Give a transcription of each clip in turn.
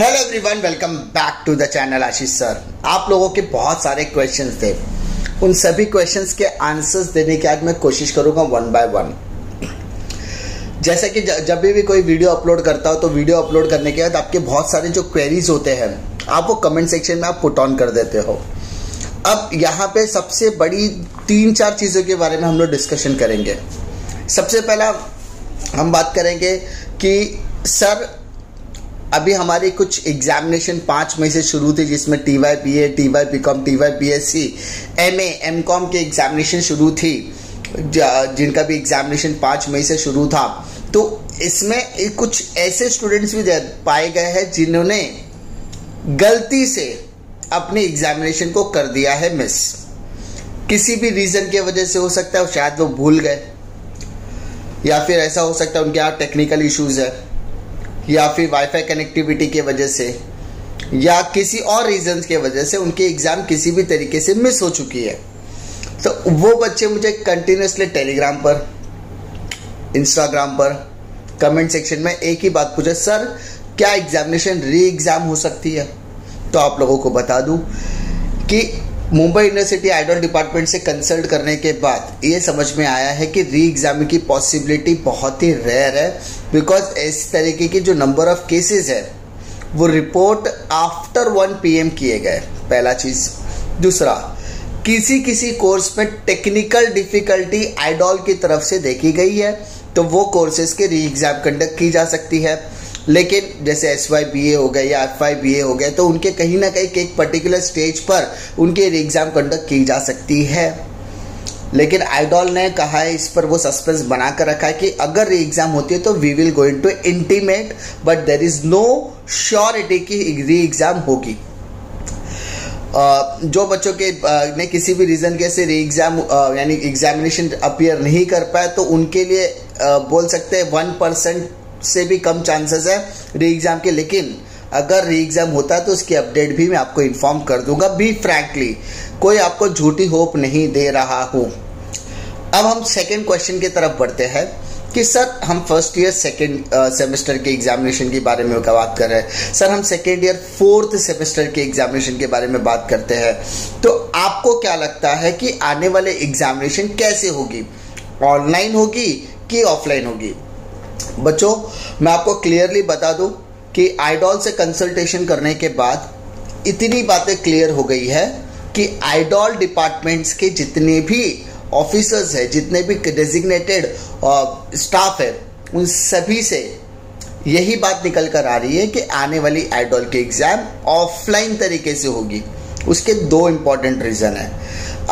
Hello everyone, welcome back to the channel. Ashish sir, आप लोगों के बहुत सारे क्वेश्चंस थे, उन सभी क्वेश्चंस के आंसर्स देने की आज मैं कोशिश करूंगा वन बाय वन। जैसे कि जब भी कोई वीडियो अपलोड करता हो तो वीडियो अपलोड करने के बाद आपके बहुत सारे जो क्वेरीज होते हैं आप वो कमेंट सेक्शन में आप पुट ऑन कर देते हो। अब यहाँ पे सबसे बड़ी तीन चार चीज़ों के बारे में हम लोग डिस्कशन करेंगे। सबसे पहला हम बात करेंगे कि सर अभी हमारी कुछ एग्जामिनेशन 5 मई से शुरू थी जिसमें TY BA, TY BCom, TY BSc, MA MCom के एग्जामिनेशन शुरू थी, जिनका भी एग्जामिनेशन 5 मई से शुरू था। तो इसमें कुछ ऐसे स्टूडेंट्स भी पाए गए हैं जिन्होंने गलती से अपनी एग्जामिनेशन को कर दिया है मिस, किसी भी रीज़न की वजह से। हो सकता है शायद वो भूल गए, या फिर ऐसा हो सकता है उनके यहाँ टेक्निकल इश्यूज़ है, या फिर वाईफाई कनेक्टिविटी के वजह से, या किसी और रीजंस के वजह से उनकी एग्ज़ाम किसी भी तरीके से मिस हो चुकी है। तो वो बच्चे मुझे कंटिन्यूसली टेलीग्राम पर, इंस्टाग्राम पर कमेंट सेक्शन में एक ही बात पूछे, सर क्या एग्जामिनेशन री एग्ज़ाम हो सकती है? तो आप लोगों को बता दूं कि मुंबई यूनिवर्सिटी आइडॉल डिपार्टमेंट से कंसल्ट करने के बाद ये समझ में आया है कि री एग्ज़ाम की पॉसिबिलिटी बहुत ही रेयर है, बिकॉज इस तरीके के जो नंबर ऑफ केसेस है वो रिपोर्ट आफ्टर 1 PM किए गए, पहला चीज़। दूसरा, किसी कोर्स में टेक्निकल डिफ़िकल्टी आइडॉल की तरफ से देखी गई है तो वो कोर्सेज़ के री एग्ज़ाम कंडक्ट की जा सकती है, लेकिन जैसे SY BA हो गए या FY BA हो गए तो उनके कहीं ना कहीं एक पर्टिकुलर स्टेज पर उनके एग्ज़ाम कंडक्ट की जा सकती है। लेकिन आइडॉल ने कहा है, इस पर वो सस्पेंस बना कर रखा है कि अगर री एग्ज़ाम होती है तो we will going to intimate, but there is no surety कि री एग्ज़ाम होगी। जो बच्चों के ने किसी भी रीज़न के से री एग्ज़ाम यानी एग्जामिनेशन अपीयर नहीं कर पाए तो उनके लिए बोल सकते हैं 1% से भी कम चांसेस है री एग्ज़ाम के। लेकिन अगर री एग्ज़ाम होता है तो उसकी अपडेट भी मैं आपको इन्फॉर्म कर दूंगा, बी फ्रैंकली कोई आपको झूठी होप नहीं दे रहा हूँ। अब हम सेकंड क्वेश्चन की तरफ बढ़ते हैं कि सर हम फर्स्ट ईयर सेकंड सेमेस्टर के एग्जामिनेशन के बारे में बात कर रहे हैं, सर हम सेकेंड ईयर फोर्थ सेमेस्टर के एग्जामिनेशन के बारे में बात करते हैं, तो आपको क्या लगता है कि आने वाले एग्जामिनेशन कैसे होगी, ऑनलाइन होगी कि ऑफलाइन होगी? बच्चों, मैं आपको क्लियरली बता दूं कि आइडॉल से कंसल्टेशन करने के बाद इतनी बातें क्लियर हो गई है कि आइडॉल डिपार्टमेंट्स के जितने भी ऑफिसर्स हैं, जितने भी डेजिग्नेटेड स्टाफ है, उन सभी से यही बात निकल कर आ रही है कि आने वाली आइडॉल के एग्ज़ाम ऑफलाइन तरीके से होगी। उसके दो इम्पॉर्टेंट रीज़न हैं।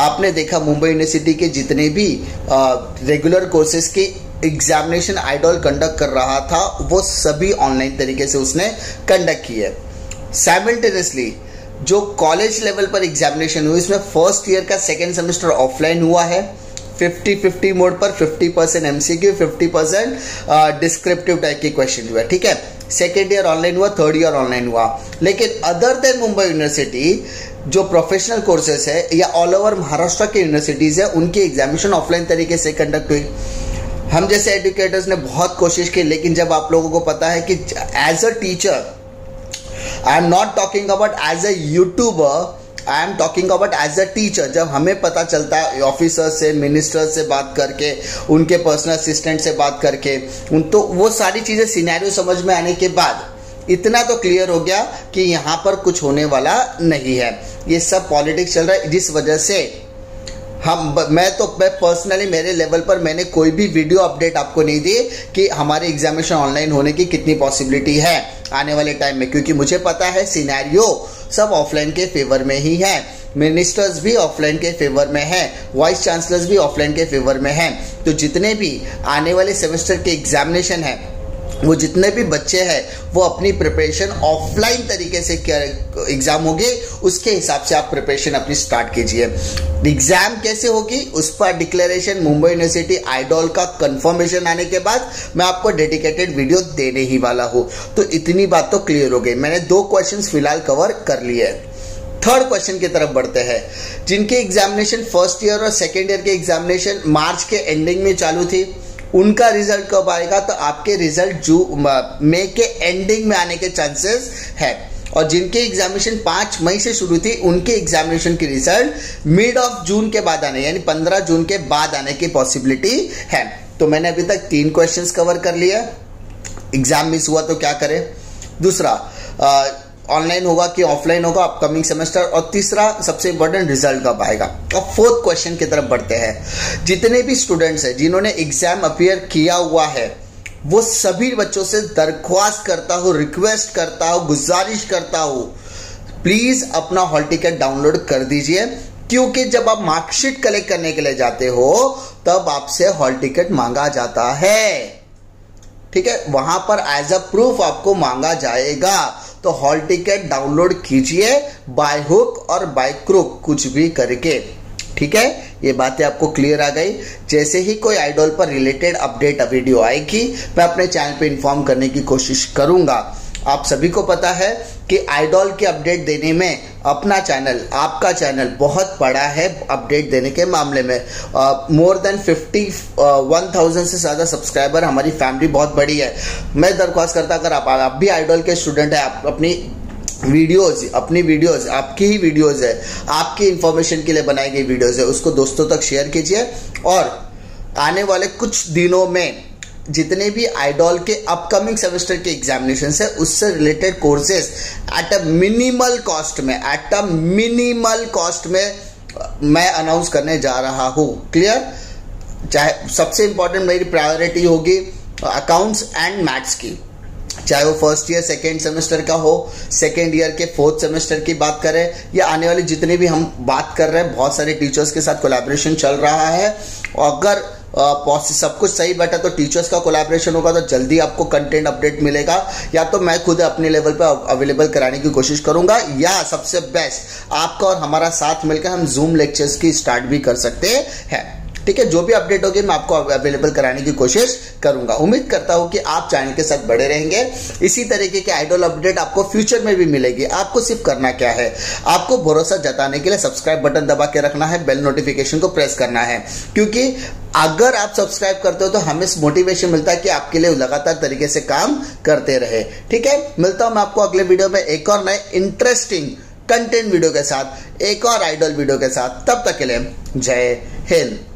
आपने देखा मुंबई यूनिवर्सिटी के जितने भी रेगुलर कोर्सेज के एग्जामिनेशन आइडॉल कंडक्ट कर रहा था वो सभी ऑनलाइन तरीके से उसने कंडक्ट किए। साइमल्टेनियसली जो कॉलेज लेवल पर एग्जामिनेशन हुई इसमें फर्स्ट ईयर का सेकेंड सेमेस्टर ऑफलाइन हुआ है 50-50 मोड पर, 50% MCQ, 50% डिस्क्रिप्टिव टाइप के क्वेश्चन हुआ, ठीक है। सेकेंड ईयर ऑनलाइन हुआ, थर्ड ईयर ऑनलाइन हुआ। लेकिन अदर देन मुंबई यूनिवर्सिटी जो प्रोफेशनल कोर्सेज है या ऑल ओवर महाराष्ट्र के यूनिवर्सिटीज़ है उनकी एग्जामिनेशन ऑफलाइन तरीके से कंडक्ट हुई। हम जैसे एजुकेटर्स ने बहुत कोशिश की, लेकिन जब आप लोगों को पता है कि as a teacher, I am not talking about as a YouTuber, I am talking about as a teacher, जब हमें पता चलता है ऑफिसर्स से, मिनिस्टर्स से बात करके, उनके पर्सनल असिस्टेंट से बात करके, तो वो सारी चीज़ें सिनेरियो समझ में आने के बाद इतना तो क्लियर हो गया कि यहाँ पर कुछ होने वाला नहीं है। ये सब पॉलिटिक्स चल रहा है, जिस वजह से मैं पर्सनली मेरे लेवल पर मैंने कोई भी वीडियो अपडेट आपको नहीं दी कि हमारे एग्जामिनेशन ऑनलाइन होने की कितनी पॉसिबिलिटी है आने वाले टाइम में, क्योंकि मुझे पता है सिनेरियो सब ऑफलाइन के फेवर में ही है, मिनिस्टर्स भी ऑफलाइन के फेवर में है, वाइस चांसलर्स भी ऑफलाइन के फेवर में है। तो जितने भी आने वाले सेमेस्टर के एग्जामिनेशन है वो जितने भी बच्चे हैं वो अपनी प्रिपरेशन ऑफलाइन तरीके से क्या एग्ज़ाम होगी उसके हिसाब से आप प्रिपरेशन अपनी स्टार्ट कीजिए। एग्ज़ाम कैसे होगी उस पर डिक्लेरेशन मुंबई यूनिवर्सिटी आइडॉल का कंफर्मेशन आने के बाद मैं आपको डेडिकेटेड वीडियो देने ही वाला हूँ। तो इतनी बात तो क्लियर हो गई, मैंने दो क्वेश्चंस फिलहाल कवर कर लिए। थर्ड क्वेश्चन की तरफ बढ़ते हैं, जिनके एग्जामिनेशन फर्स्ट ईयर और सेकेंड ईयर के एग्जामिनेशन मार्च के एंडिंग में चालू थी उनका रिजल्ट कब आएगा, तो आपके रिजल्ट जून मई के एंडिंग में आने के चांसेस है। और जिनके एग्जामिनेशन 5 मई से शुरू थी उनके एग्जामिनेशन के रिजल्ट मिड ऑफ जून के बाद आने, यानी 15 जून के बाद आने की पॉसिबिलिटी है। तो मैंने अभी तक 3 क्वेश्चंस कवर कर लिया। एग्जाम मिस हुआ तो क्या करें, दूसरा ऑनलाइन होगा कि ऑफलाइन होगा अपकमिंग सेमेस्टर, और तीसरा सबसे इंपॉर्टेंट रिजल्ट कब आएगा। अब 4th क्वेश्चन की तरफ बढ़ते हैं। जितने भी स्टूडेंट्स हैं जिन्होंने एग्जाम अपियर किया हुआ है, वो सभी बच्चों से दरख्वास्त करता हूँ, रिक्वेस्ट करता हूँ, गुजारिश करता हूँ, प्लीज अपना हॉल टिकट डाउनलोड कर दीजिए, क्योंकि जब आप मार्कशीट कलेक्ट करने के लिए जाते हो तब आपसे हॉल टिकट मांगा जाता है, ठीक है, वहां पर एज अ प्रूफ आपको मांगा जाएगा। तो हॉल टिकट डाउनलोड कीजिए बाय हुक और बाय क्रुक, कुछ भी करके, ठीक है। ये बातें आपको क्लियर आ गई। जैसे ही कोई आइडॉल पर रिलेटेड अपडेट वीडियो आएगी मैं अपने चैनल पे इन्फॉर्म करने की कोशिश करूंगा। आप सभी को पता है कि आइडॉल के अपडेट देने में अपना चैनल, आपका चैनल बहुत बड़ा है अपडेट देने के मामले में। मोर देन 51,000 से ज़्यादा सब्सक्राइबर, हमारी फैमिली बहुत बड़ी है। मैं दरख्वास्त करता, अगर आप भी आइडॉल के स्टूडेंट हैं, आप अपनी वीडियोस आपकी ही वीडियोस है, आपकी इंफॉर्मेशन के लिए बनाई गई वीडियोस है, उसको दोस्तों तक शेयर कीजिए। और आने वाले कुछ दिनों में जितने भी आइडॉल के अपकमिंग सेमेस्टर के एग्जामिनेशन है उससे related courses at a minimal cost में मैं अनाउंस करने जा रहा हूँ, क्लियर। चाहे सबसे इंपॉर्टेंट मेरी प्रायोरिटी होगी अकाउंट्स एंड मैथ्स की, चाहे वो फर्स्ट ईयर सेकेंड सेमेस्टर का हो, सेकेंड ईयर के 4th सेमेस्टर की बात करें, या आने वाले जितने भी हम बात कर रहे हैं, बहुत सारे टीचर्स के साथ कोलैबोरेशन चल रहा है। और अगर सब कुछ सही बैठा तो टीचर्स का कोलैबोरेशन होगा तो जल्दी आपको कंटेंट अपडेट मिलेगा, या तो मैं खुद अपने लेवल पर अवेलेबल कराने की कोशिश करूंगा, या सबसे बेस्ट आपका और हमारा साथ मिलकर हम जूम लेक्चर्स की स्टार्ट भी कर सकते हैं, ठीक है। जो भी अपडेट होगी मैं आपको अवेलेबल कराने की कोशिश करूंगा। उम्मीद करता हूं कि आप चैनल के साथ बड़े रहेंगे। इसी तरीके के आइडॉल अपडेट आपको फ्यूचर में भी मिलेगी। आपको सिर्फ करना क्या है, आपको भरोसा जताने के लिए सब्सक्राइब बटन दबा के रखना है, बेल नोटिफिकेशन को प्रेस करना है, क्योंकि अगर आप सब्सक्राइब करते हो तो हमें मोटिवेशन मिलता है कि आपके लिए लगातार तरीके से काम करते रहे, ठीक है। मिलता हूं मैं आपको अगले वीडियो में एक और नए इंटरेस्टिंग कंटेंट वीडियो के साथ, एक और आइडॉल वीडियो के साथ। तब तक के लिए जय हिंद।